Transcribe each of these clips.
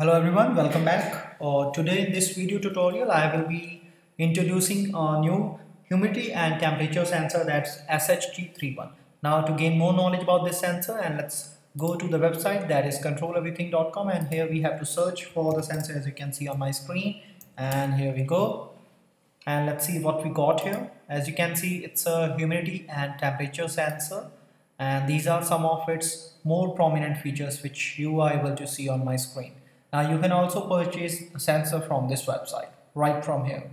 Hello everyone, welcome back. Today in this video tutorial I will be introducing a new humidity and temperature sensor, that's SHT31. Now to gain more knowledge about this sensor, and let's go to the website, that is controleverything.com, and here we have to search for the sensor, as you can see on my screen. And here we go, and let's see what we got here. As you can see, it's a humidity and temperature sensor, and these are some of its more prominent features which you are able to see on my screen. Now you can also purchase the sensor from this website, right from here.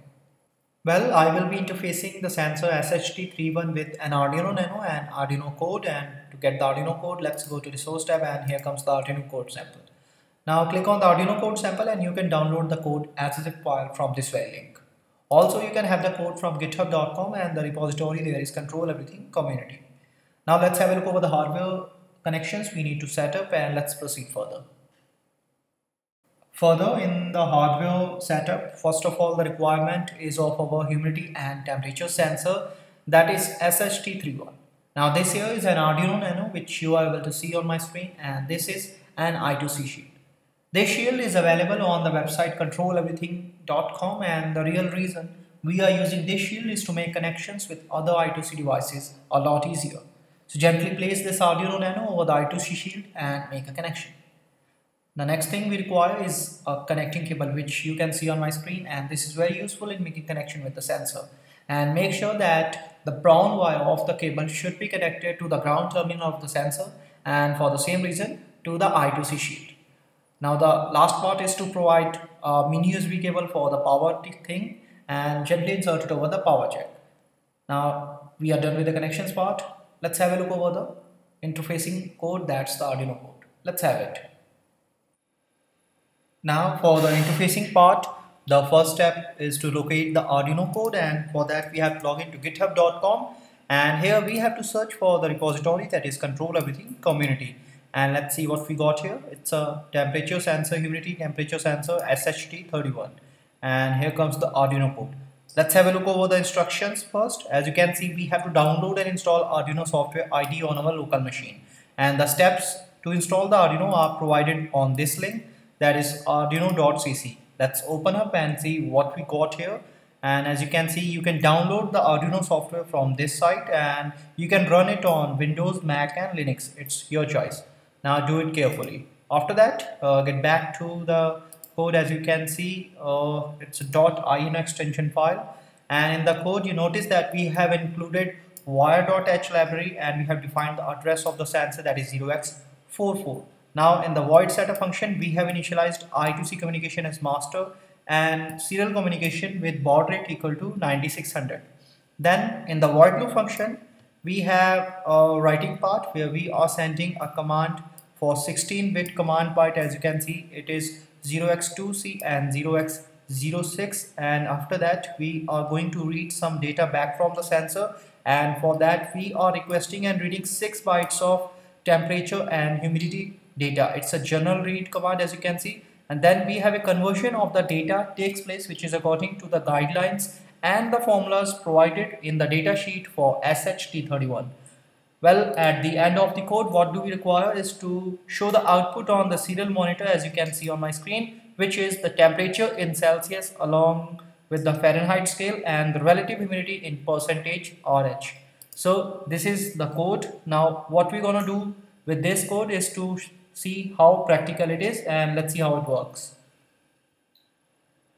Well, I will be interfacing the sensor SHT31 with an Arduino Nano and Arduino code, and to get the Arduino code, let's go to the source tab, and here comes the Arduino code sample. Now click on the Arduino code sample and you can download the code as a zip file from this very link. Also you can have the code from github.com, and the repository there is Control Everything Community. Now let's have a look over the hardware connections we need to set up, and let's proceed further. Further in the hardware setup, first of all the requirement is of our humidity and temperature sensor, that is SHT31. Now this here is an Arduino Nano which you are able to see on my screen, and this is an I2C shield. This shield is available on the website controleverything.com, and the real reason we are using this shield is to make connections with other I2C devices a lot easier. So gently place this Arduino Nano over the I2C shield and make a connection. The next thing we require is a connecting cable, which you can see on my screen, and this is very useful in making connection with the sensor. And make sure that the brown wire of the cable should be connected to the ground terminal of the sensor, and for the same reason to the I2C shield. Now the last part is to provide a mini USB cable for the power thing, and gently insert it over the power jack. Now we are done with the connections part. Let's have a look over the interfacing code, that's the Arduino code. Let's have it. Now for the interfacing part, the first step is to locate the Arduino code, and for that we have to log in to github.com, and here we have to search for the repository, that is Control Everything Community. And let's see what we got here. It's a temperature sensor, humidity temperature sensor SHT31, and here comes the Arduino code. Let's have a look over the instructions first. As you can see, we have to download and install Arduino software IDE on our local machine, and the steps to install the Arduino are provided on this link, that is Arduino.cc. Let's open up and see what we got here, and as you can see you can download the Arduino software from this site, and you can run it on Windows, Mac and Linux. It's your choice. Now do it carefully. After that get back to the code. As you can see it's a .ino extension file, and in the code you notice that we have included wire.h library, and we have defined the address of the sensor, that is 0x44. Now in the void setup function we have initialized I2C communication as master and serial communication with baud rate equal to 9600. Then in the void loop function we have a writing part where we are sending a command for 16-bit command byte. As you can see it is 0x2c and 0x06, and after that we are going to read some data back from the sensor, and for that we are requesting and reading 6 bytes of temperature and humidity data. It's a journal read command, as you can see, and then we have a conversion of the data takes place, which is according to the guidelines and the formulas provided in the data sheet for SHT31. Well, at the end of the code what do we require is to show the output on the serial monitor, as you can see on my screen, which is the temperature in Celsius along with the Fahrenheit scale and the relative humidity in percentage RH. So this is the code. Now what we're gonna do with this code is to see how practical it is, and let's see how it works.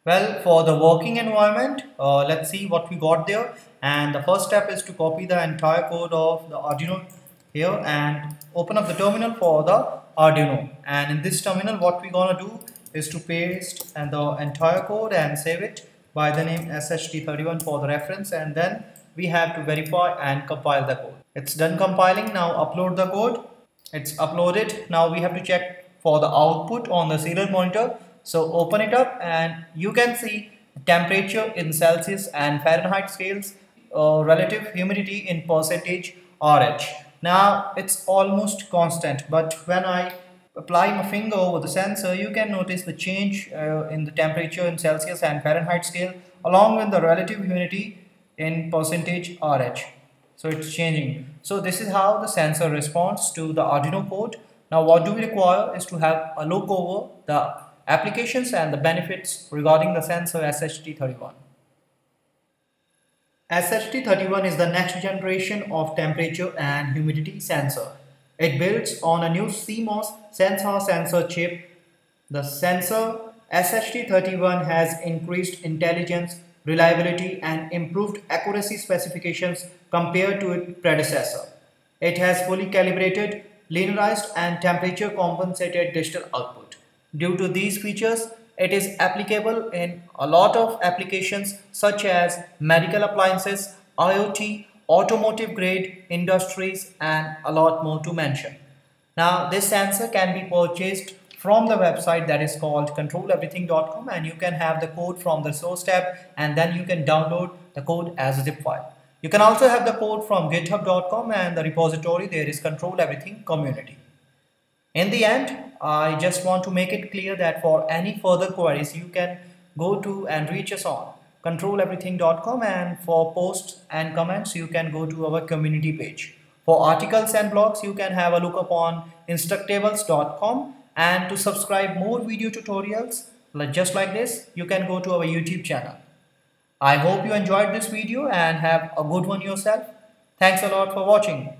Well, for the working environment let's see what we got there, and the first step is to copy the entire code of the Arduino here and open up the terminal for the Arduino, and in this terminal what we're gonna do is to paste and the entire code and save it by the name SHT31 for the reference, and then we have to verify and compile the code. It's done compiling. Now upload the code. It's uploaded. Now we have to check for the output on the serial monitor. So open it up and you can see temperature in Celsius and Fahrenheit scales, relative humidity in percentage RH. Now it's almost constant, but when I apply my finger over the sensor you can notice the change in the temperature in Celsius and Fahrenheit scale along with the relative humidity in percentage RH. So it's changing. So this is how the sensor responds to the Arduino code. Now what do we require is to have a look over the applications and the benefits regarding the sensor SHT31. SHT31 is the next generation of temperature and humidity sensor. It builds on a new CMOS sensor chip. The sensor SHT31 has increased intelligence, reliability and improved accuracy specifications compared to its predecessor. It has fully calibrated, linearized and temperature compensated digital output. Due to these features, it is applicable in a lot of applications such as medical appliances, IoT, automotive grade industries and a lot more to mention. Now this sensor can be purchased from the website that is called controleverything.com, and you can have the code from the source tab and then you can download the code as a zip file. You can also have the code from github.com, and the repository there is Control Everything Community. In the end, I just want to make it clear that for any further queries you can go to and reach us on controleverything.com, and for posts and comments you can go to our community page. For articles and blogs you can have a look upon instructables.com. And to subscribe more video tutorials just like this, you can go to our YouTube channel. I hope you enjoyed this video and have a good one yourself. Thanks a lot for watching.